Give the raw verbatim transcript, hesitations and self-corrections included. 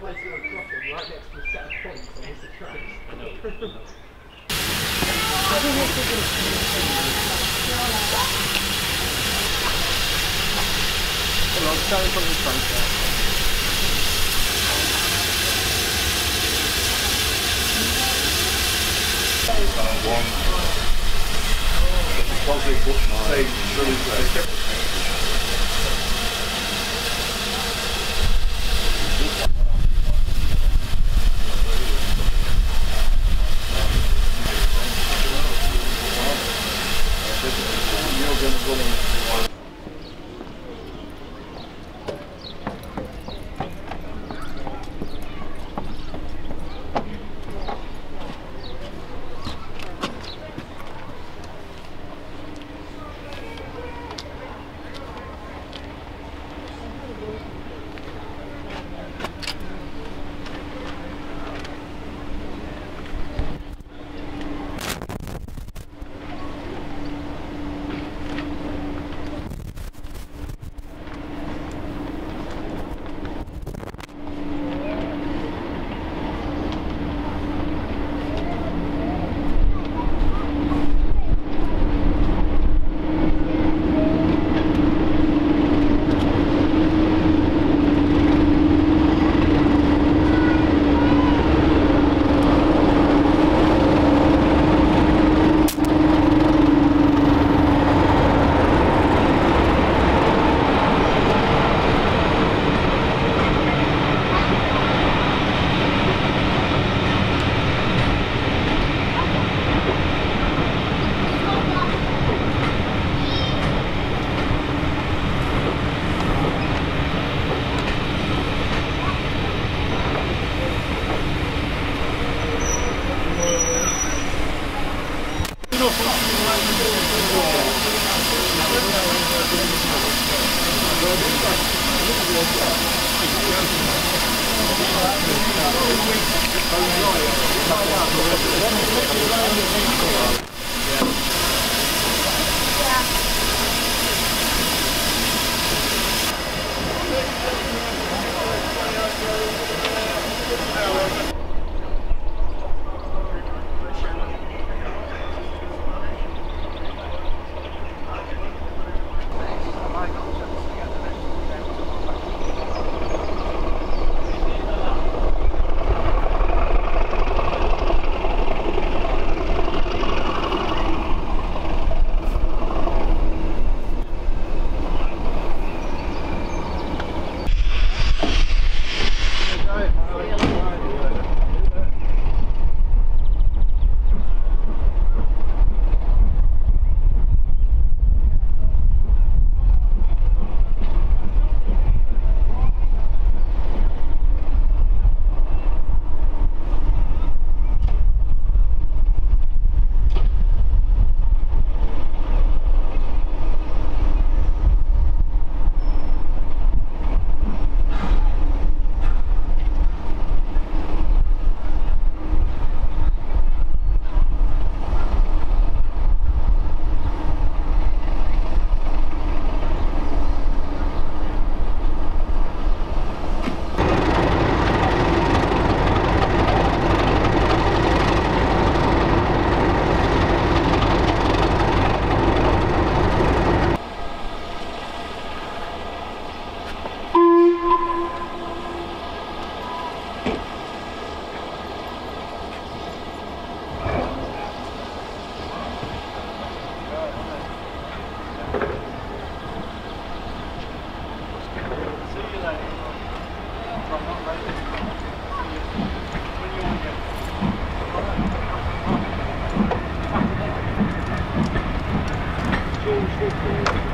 great place to go crossing, right next to a set of points on this track. I think this is going to be... I'm starting from the front there. One. Probably put my really great. You're gonna go in. Thank you.